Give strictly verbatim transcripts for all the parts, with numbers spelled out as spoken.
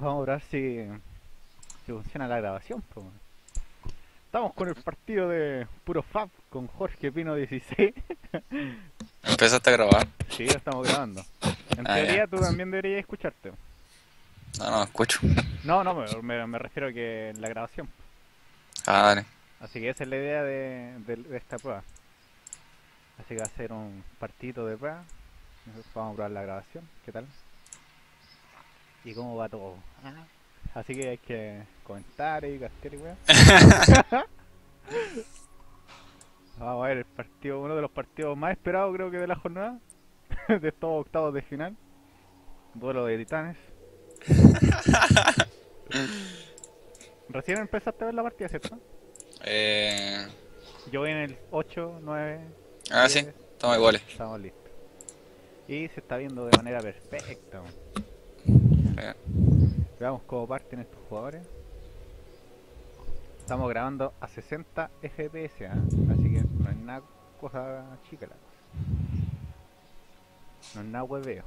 Vamos a ver si, si funciona la grabación. Pues. Estamos con el partido de PuroFaap con Jorgepino dieciséis. ¿Empezaste a grabar? Sí, lo estamos grabando. En ah, teoría ya. Tú también deberías escucharte. No, no, escucho. No, no, me, me refiero a que en la grabación. Ah, dale. Así que esa es la idea de, de, de esta prueba. Así que va a ser un partido de prueba. Vamos a probar la grabación, ¿qué tal? ¿Y cómo va todo? Así que hay que comentar y castear y weón. Vamos a ver el partido, uno de los partidos más esperados creo que de la jornada. De estos octavos de final. Duelo de titanes. Recién empezaste a ver la partida, ¿cierto? Eh... Yo voy en el ocho, nueve... Ah, diez, sí, estamos iguales. Estamos listos. Y se está viendo de manera perfecta. Yeah. Veamos cómo parten estos jugadores. Estamos grabando a sesenta F P S, ¿eh? Así que no es nada cosa chica la cosa. No es nada hueveo.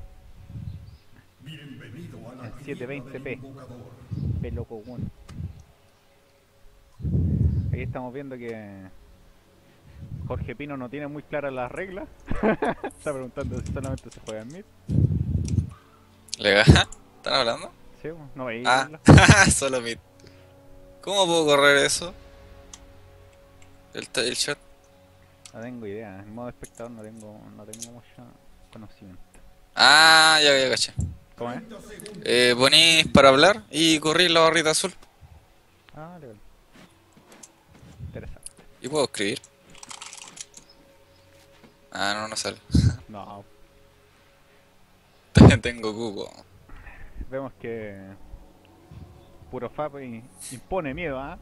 Bienvenido a la siete veinte P. Pelo común. Aquí estamos viendo que Jorge Pino no tiene muy claras las reglas. Está preguntando si solamente se juega en mid. ¿Legal? ¿Están hablando? Sí, no veía. Ah, solo mid. ¿Cómo puedo correr eso? El, el shot. No tengo idea. En modo espectador no tengo, no tengo mucho conocimiento. Ah, ya, ya caché. ¿Cómo es? Eh, ponís para hablar y corrís la barrita azul. Ah, legal. Interesante. ¿Y puedo escribir? Ah, no, no sale. No. Tengo cubo. Vemos que PuroFaap impone miedo, ¿ah?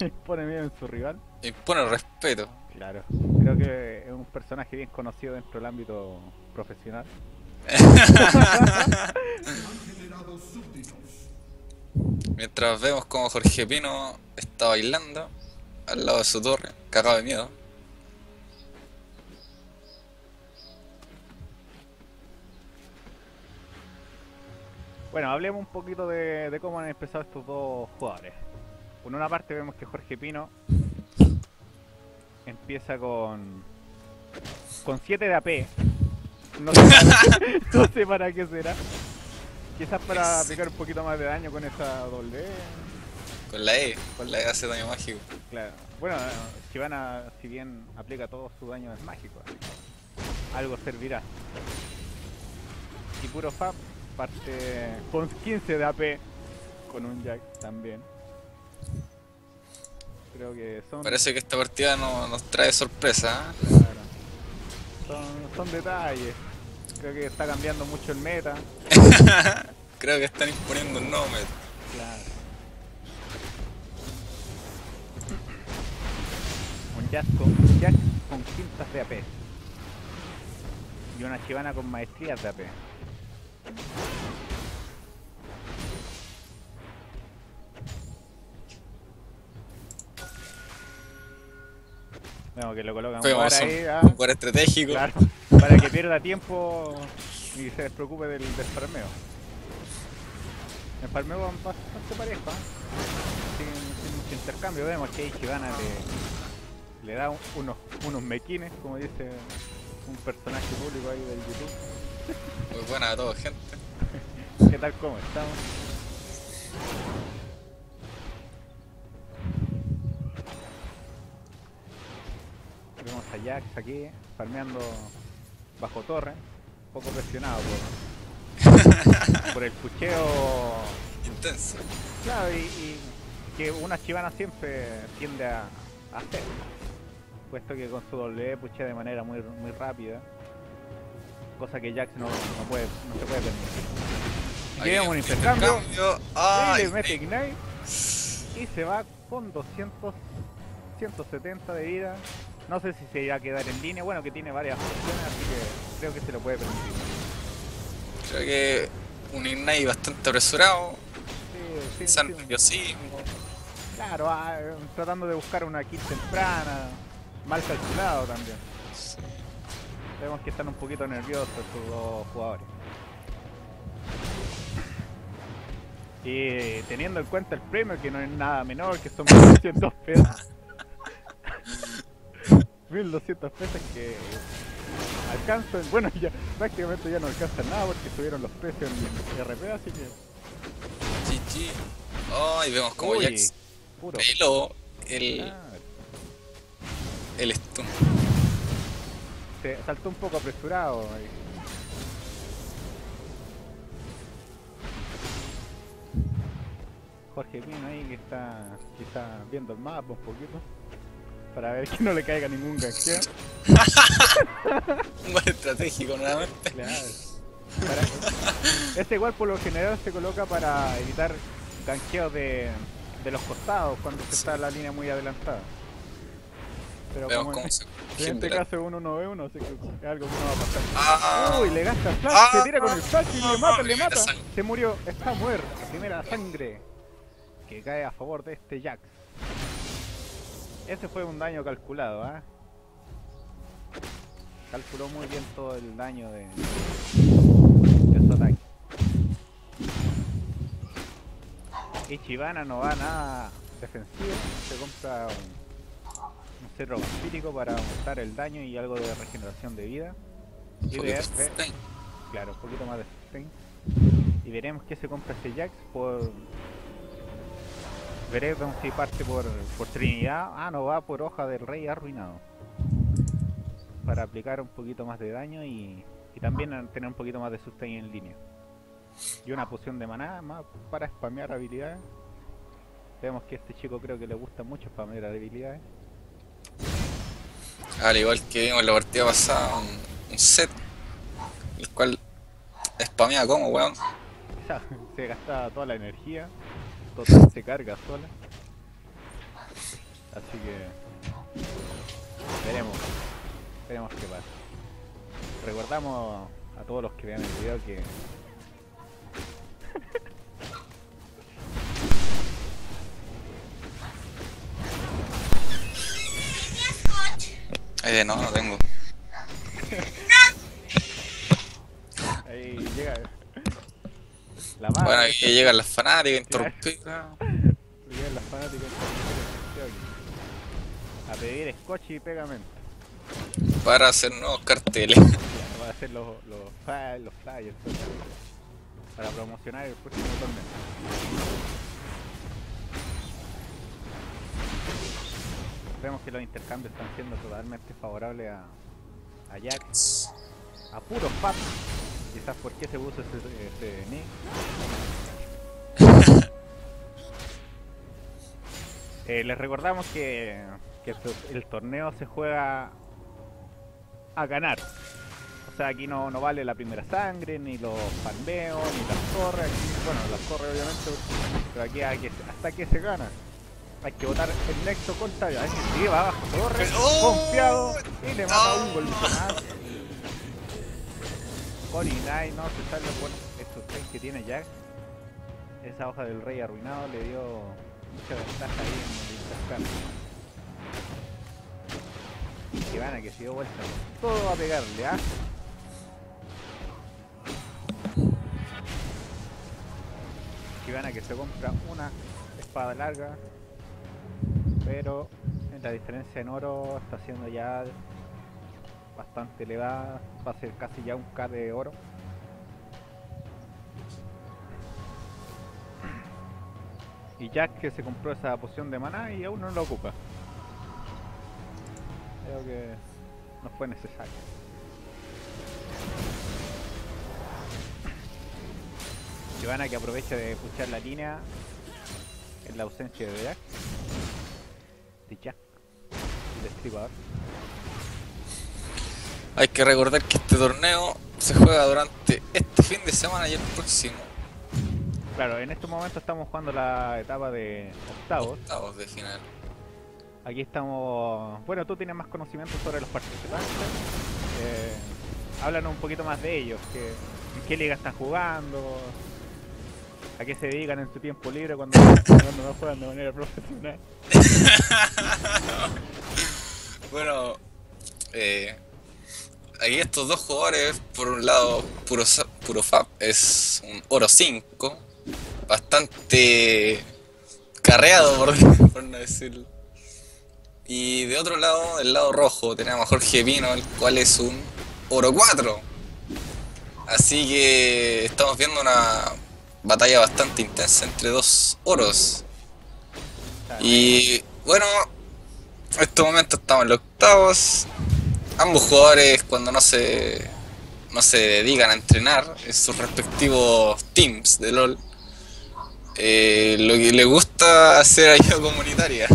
¿eh? Impone miedo en su rival. Impone respeto. Claro. Creo que es un personaje bien conocido dentro del ámbito profesional. Mientras vemos como Jorgepino está bailando al lado de su torre, cagado de miedo. Bueno, hablemos un poquito de, de cómo han empezado estos dos jugadores. Por una parte vemos que Jorgepino empieza con con siete de A P. No sé, no sé para qué será. Quizás para aplicar un poquito más de daño con esa doble E. Con la E, con la E hace daño mágico. Claro. Bueno, Shyvana, si bien aplica todo su daño es mágico. Algo servirá. Y PuroFaap parte con quince de A P con un Jax también. Creo que son... Parece que esta partida no nos trae sorpresa, ¿eh? Claro. Son, son detalles. Creo que está cambiando mucho el meta. Creo que están imponiendo un nuevo meta. Claro. Un Jax con, un Jax con quintas de A P. Y una Shyvana con maestrías de A P. No, que lo colocan por ahí, ¿ah? Por estratégico. Claro, para que pierda tiempo y se despreocupe del, del farmeo. El farmeo va bastante parejo, ¿eh? sin, sin mucho intercambio. Vemos que Shyvana le, le da un, unos, unos mequines, como dice un personaje público ahí del YouTube. Muy buena a todos, gente. ¿Qué tal, cómo estamos? Vemos a Jax aquí, farmeando bajo torre, un poco presionado por, por el pucheo intenso. Claro, y, y que una Shyvana siempre tiende a, a hacer, puesto que con su doble puchea de manera muy, muy rápida, cosa que Jax no, no, puede, no se puede permitir. Llegamos un intercambio, y le mete Ignite, y se va con doscientos, ciento setenta de vida. No sé si se va a quedar en línea, bueno que tiene varias opciones, así que creo que se lo puede permitir. Creo que un Ignite bastante apresurado, sí, sí, sí. Claro, ah, tratando de buscar una kill temprana, mal calculado también. Sí. Vemos que están un poquito nerviosos estos dos jugadores. Y teniendo en cuenta el premio, que no es nada menor, que son mil doscientos pesos. mil doscientos pesos que alcanzan, bueno, ya prácticamente ya no alcanzan nada porque subieron los precios en el R P, así que... G G. Oh, y vemos como Jax peló el... Ah. El stun. Se saltó un poco apresurado ahí. Jorgepino ahí que está, que está viendo el mapa un poquito para ver que no le caiga ningún ganqueo. Un buen estratégico nuevamente. Claro. Para... Este igual por lo general se coloca para evitar ganqueos de, de los costados cuando se está la línea muy adelantada. Pero como en, se... en este caso uno no ve uno, así que es algo que no va a pasar. Ah, uy, le gasta flash, ah, se tira con el flash y le mata, ah, le mata. Se murió, está muerto. Primera sangre que cae a favor de este Jax. Ese fue un daño calculado, ¿eh? Calculó muy bien todo el daño de, de su ataque. Y Shyvana no va nada defensivo, se compra un, un cerro vampírico para aumentar el daño y algo de regeneración de vida. Y ver, ver, claro, un poquito más de sustain. Y veremos qué se compra este Jax por... Veremos si parte por, por Trinidad. Ah, no, va por Hoja del Rey Arruinado. Para aplicar un poquito más de daño y, y también tener un poquito más de sustain en línea. Y una poción de maná más para spamear habilidades. Vemos que a este chico creo que le gusta mucho spamear habilidades. Al igual que vimos en la partida pasada, un, un set. El cual spamea como, weón. Se gastaba toda la energía. Total, se carga sola. Así que... Veremos. Veremos qué pasa. Recordamos a todos los que vean el video que... Eh, no, no tengo. Ahí llega... La madre, bueno, aquí llegan las fanáticas interrumpidas. Llegan las fanáticas interrumpidas. A pedir escoche y pegamento. Para hacer nuevos carteles. Para hacer los, los, los, los flyers. Para promocionar el próximo torneo. Vemos que los intercambios están siendo totalmente favorables a, a Jax. A PuroFaap. Quizás por qué se puso ese, ese nick. eh, les recordamos que, que el torneo se juega a ganar. O sea, aquí no, no vale la primera sangre, ni los pandeos, ni las torres. Aquí, bueno, las torres obviamente, pero aquí hay que, hasta que se gana. Hay que botar el nexo con talla. Hay que lleva abajo, torre, ¡oh! Confiado, y le mata un golpe más. Con Inai no se sale por estos tres que tiene Jax. Esa hoja del rey arruinado le dio mucha ventaja ahí en el intercambio. Shyvana que se dio vuelta. Todo a pegarle, ¿ah? Shyvana que se compra una espada larga. Pero la diferencia en oro está siendo ya... bastante elevada, va a ser casi ya un K de oro. Y Jax que se compró esa poción de maná y aún no la ocupa. Creo que no fue necesario. Shyvana que aprovecha de puchar la línea en la ausencia de Jax. De Jax, el destripador. Hay que recordar que este torneo se juega durante este fin de semana y el próximo. Claro, en este momento estamos jugando la etapa de octavos. Octavos de final. Aquí estamos... Bueno, tú tienes más conocimiento sobre los participantes. Eh, háblanos un poquito más de ellos. Que, ¿en qué liga están jugando? ¿A qué se dedican en su tiempo libre cuando, cuando no juegan de manera profesional? Bueno... Eh... Aquí estos dos jugadores, por un lado PuroFaap es un oro cinco bastante carreado, por, por no decirlo. Y de otro lado, del lado rojo, tenemos a Jorgepino, el cual es un oro cuatro. Así que estamos viendo una batalla bastante intensa entre dos oros. Y bueno, en estos momentos estamos en los octavos. Ambos jugadores, cuando no se, no se dedican a entrenar en sus respectivos teams de LOL, eh, lo que les gusta hacer ayuda comunitaria.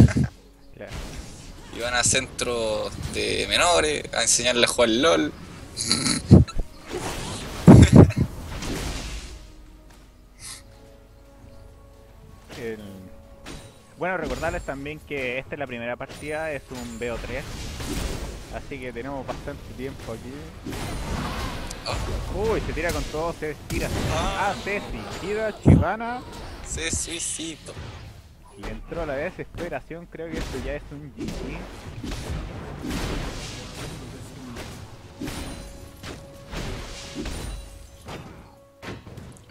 Y van a centros de menores a enseñarles a jugar LOL. El... Bueno, recordarles también que esta es la primera partida, es un B O tres, así que tenemos bastante tiempo aquí. Oh. Uy, se tira con todo, se tira. Ah, ah se suicida, Shyvana. Se suicidó. Y entró la desesperación, creo que esto ya es un G G.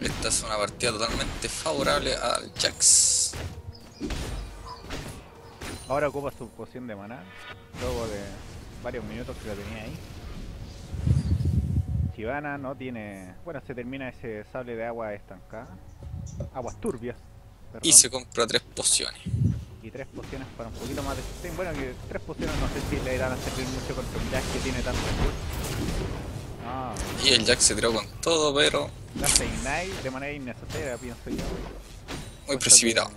Esta es una partida totalmente favorable al Jax. Ahora ocupa su poción de maná, luego de varios minutos que la tenía ahí. Shyvana no tiene... Bueno, se termina ese sable de agua estancada. Aguas turbias. Perdón. Y se compra tres pociones. Y tres pociones para un poquito más de sostén. Bueno, que tres pociones no sé si le irán a servir mucho contra un Jax que tiene tanto recursos. Ah. Y el Jax se tiró con todo, pero... La Seinai de manera innecesaria, pienso yo. Muy precipitado.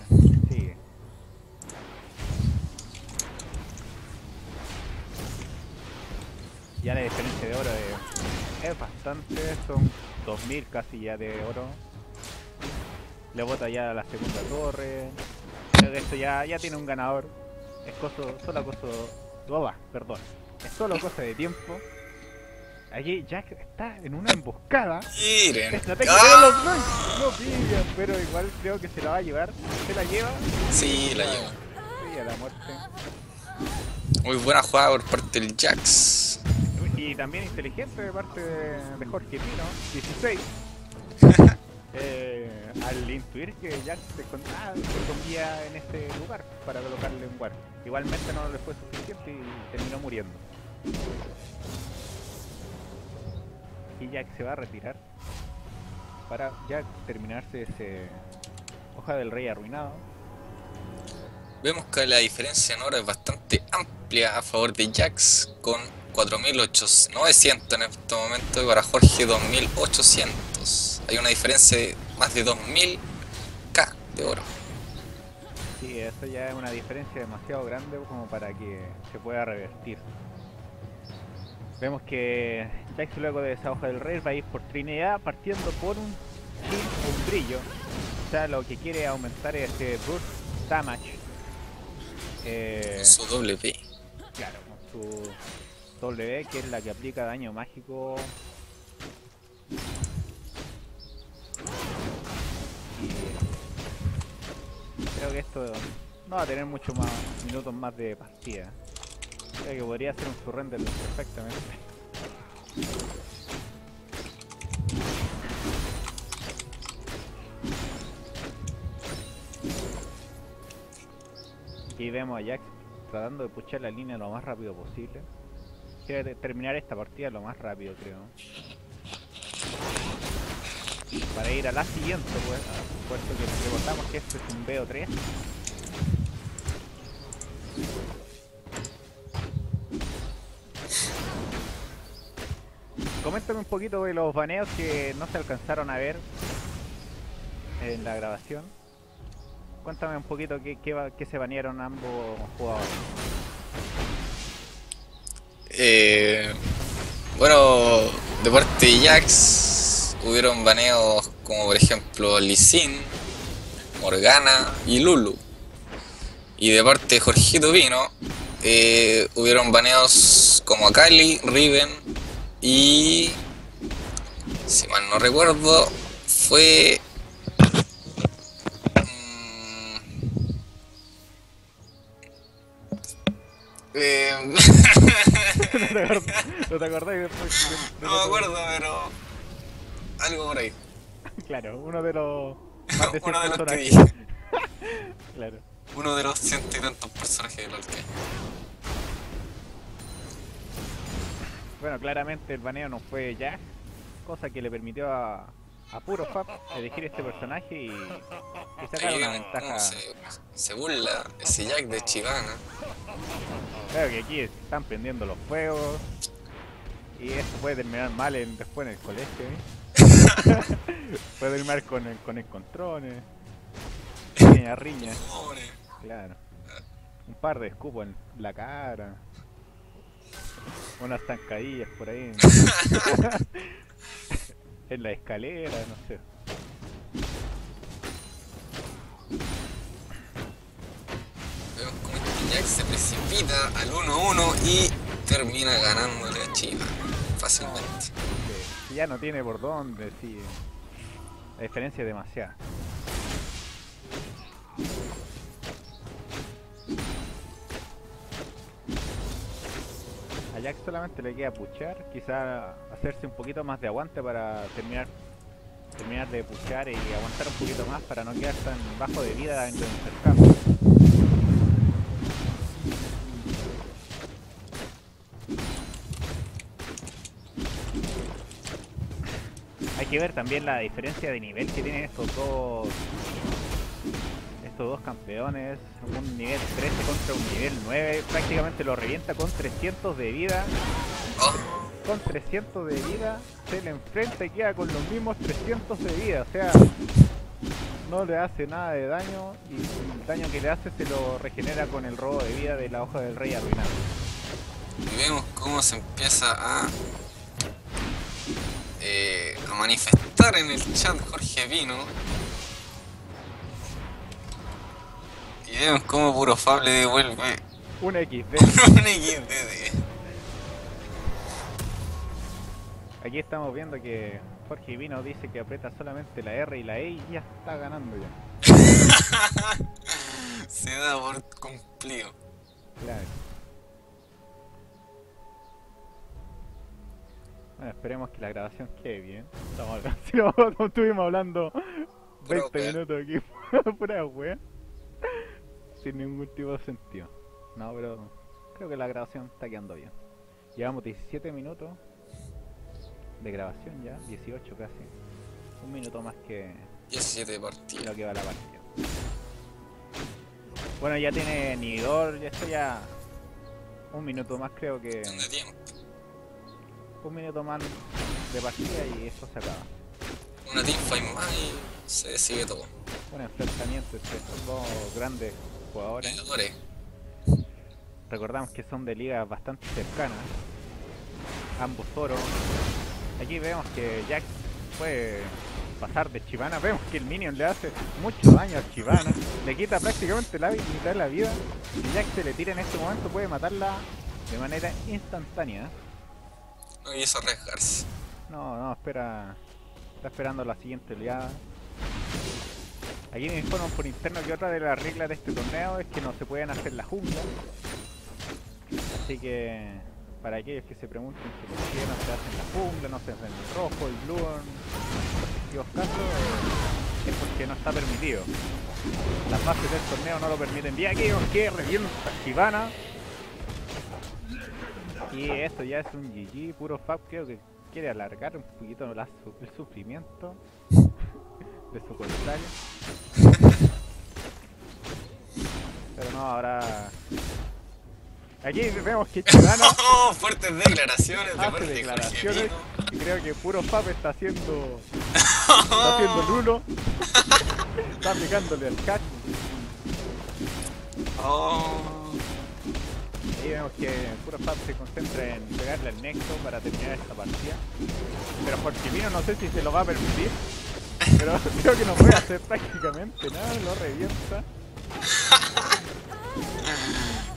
Sigue. Ya la diferencia de oro es, es bastante, son dos mil casi ya de oro. Le bota ya la segunda torre. Creo que esto ya, ya tiene un ganador. Es coso, solo cosa... Oh, perdón. Es solo cosa de tiempo. Allí Jack está en una emboscada. Miren. Estrategia de los dos. No pilla, pero igual creo que se la va a llevar. ¿Se la lleva? Sí, la lleva. Sí, a la muerte. Muy buena jugada por parte del Jax. Y también inteligente de parte de Jorgepino dieciséis. eh, al intuir que Jack se, con... ah, se escondía en este lugar para colocarle un guard. Igualmente no le fue suficiente y terminó muriendo. Y Jack se va a retirar para ya terminarse ese hoja del rey arruinado. Vemos que la diferencia en oro es bastante amplia a favor de Jax, con cuatro mil novecientos en este momento y para Jorge dos mil ochocientos. Hay una diferencia de más de dos mil K de oro. Sí, eso ya es una diferencia demasiado grande como para que se pueda revertir. Vemos que Jax luego de esa hoja del rey va a ir por Trinidad partiendo por un, un brillo. O sea, lo que quiere aumentar es este burst damage. Eh, con su W. Claro, con su W, que es la que aplica daño mágico. Y creo que esto no va a tener muchos más minutos más de partida. Creo que podría hacer un surrender perfectamente. Y vemos a Jax tratando de puchar la línea lo más rápido posible. Quiere terminar esta partida lo más rápido, creo. Para ir a la siguiente, pues, puesto que recordamos que esto es un B O tres. Coméntame un poquito de los baneos que no se alcanzaron a ver en la grabación. Cuéntame un poquito qué, qué, qué se banearon ambos jugadores. Eh, bueno, de parte de Jax hubieron baneos como por ejemplo Lee Sin, Morgana y Lulu. Y de parte de Jorgepino eh, hubieron baneos como Akali, Riven... Y... si mal no recuerdo, fue... Mm, eh, no te acordáis después. No me acuerdo, pero... algo por ahí. Claro, uno de los... Más de uno de los que vi. Claro. Uno de los ciento y tantos personajes de LoL que hay. Bueno, claramente el baneo no fue Jax, cosa que le permitió a, a PuroFaap elegir este personaje y, y sacar una ventaja. Se, se burla ese Jax de Shyvana. Claro que aquí están prendiendo los fuegos y esto puede terminar mal en, después en el colegio, ¿eh? Puede terminar con el, con el control, riña, riña. Claro. Un par de escupos en la cara. Unas zancadillas por ahí, ¿no? En la escalera, no sé. Vemos como este Jax se precipita al uno uno y termina ganándole a Shyvana fácilmente. Sí, ya no tiene por dónde, sí. La diferencia es demasiada. Jax solamente le queda puchar, quizá hacerse un poquito más de aguante para terminar terminar de puchar y aguantar un poquito más para no quedar tan bajo de vida dentro del intercambio. Hay que ver también la diferencia de nivel que tienen estos dos estos dos campeones. Un nivel trece contra un nivel nueve, prácticamente lo revienta con trescientos de vida. Oh. Con trescientos de vida se le enfrenta y queda con los mismos trescientos de vida, o sea, no le hace nada de daño y el daño que le hace se lo regenera con el robo de vida de la hoja del rey arruinado. Y vemos cómo se empieza a eh, a manifestar en el chat Jorgepino. Y vemos como PuroFaap le devuelve un equis de. Un equis de. Aquí estamos viendo que Jorgepino dice que aprieta solamente la erre y la e y ya está ganando ya. Se da por cumplido. Claro. Bueno, esperemos que la grabación quede bien. Estamos hablando, si no, no estuvimos hablando veinte Broker. Minutos aquí pura wea. Sin ningún tipo de sentido. No, pero creo que la grabación está quedando bien. Llevamos diecisiete minutos de grabación ya, dieciocho casi. Un minuto más que diecisiete partidas. Lo que va la partida. Bueno, ya tiene Nidor, ya está ya. Un minuto más creo que. ¿Dónde tiempo? Un minuto más de partida y eso se acaba. Una teamfight más y se decide todo. Un enfrentamiento entre estos dos grandes jugadores. Recordamos que son de ligas bastante cercanas. Ambos toros. Aquí vemos que Jax puede pasar de Shyvana. Vemos que el minion le hace mucho daño a Shyvana. Le quita prácticamente la mitad de la vida. Si Jax se le tira en este momento puede matarla de manera instantánea. No, y eso arriesgarse. No, no, espera. Está esperando la siguiente oleada. Aquí me informan por interno que otra de las reglas de este torneo es que no se pueden hacer las junglas. Así que para aquellos que se pregunten que por qué no se hacen las junglas, no se hacen el rojo, el blue, en los casos, es porque no está permitido. Las bases del torneo no lo permiten. Y aquellos que revientan a Shyvana. Y esto ya es un ge ge. PuroFaap creo que quiere alargar un poquito el, el sufrimiento de su contrario. Pero no, ahora... Aquí vemos que Shyvana... ¡Oh! Fuertes declaraciones de parte de Jorgepino. Creo que PuroFaap está haciendo... Está haciendo Lulu. Está aplicándole al catch. Oh. Ahí vemos que PuroFaap se concentra en pegarle al nexo para terminar esta partida. Pero Jorgepino no sé si se lo va a permitir. Pero creo que no puede hacer prácticamente nada, lo revienta.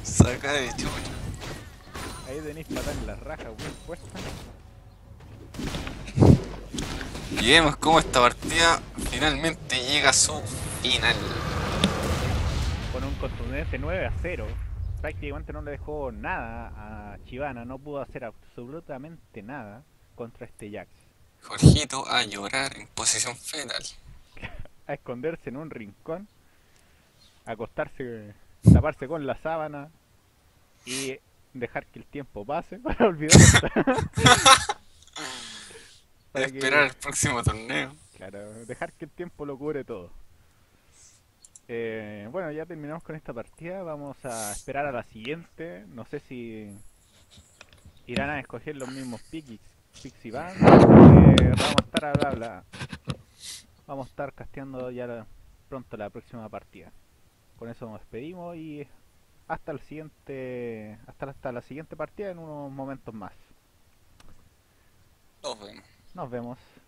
Saca de chucha. Ahí tenéis patada en la raja, bien puesta. Y vemos cómo esta partida finalmente llega a su final. Con un contundente nueve a cero. Prácticamente no le dejó nada a Shyvana, no pudo hacer absolutamente nada contra este Jax. Jorgito a llorar en posición fetal. a esconderse en un rincón, acostarse, taparse con la sábana y dejar que el tiempo pase para olvidarse. Para que... esperar el próximo torneo. Claro, dejar que el tiempo lo cubre todo. Eh, bueno, ya terminamos con esta partida. Vamos a esperar a la siguiente. No sé si irán a escoger los mismos picks, picks y van. Eh, vamos a estar a bla, bla. Vamos a estar casteando ya la, pronto la próxima partida. Con eso nos despedimos y hasta el siguiente, hasta, hasta la siguiente partida en unos momentos más. Nos vemos. Nos vemos.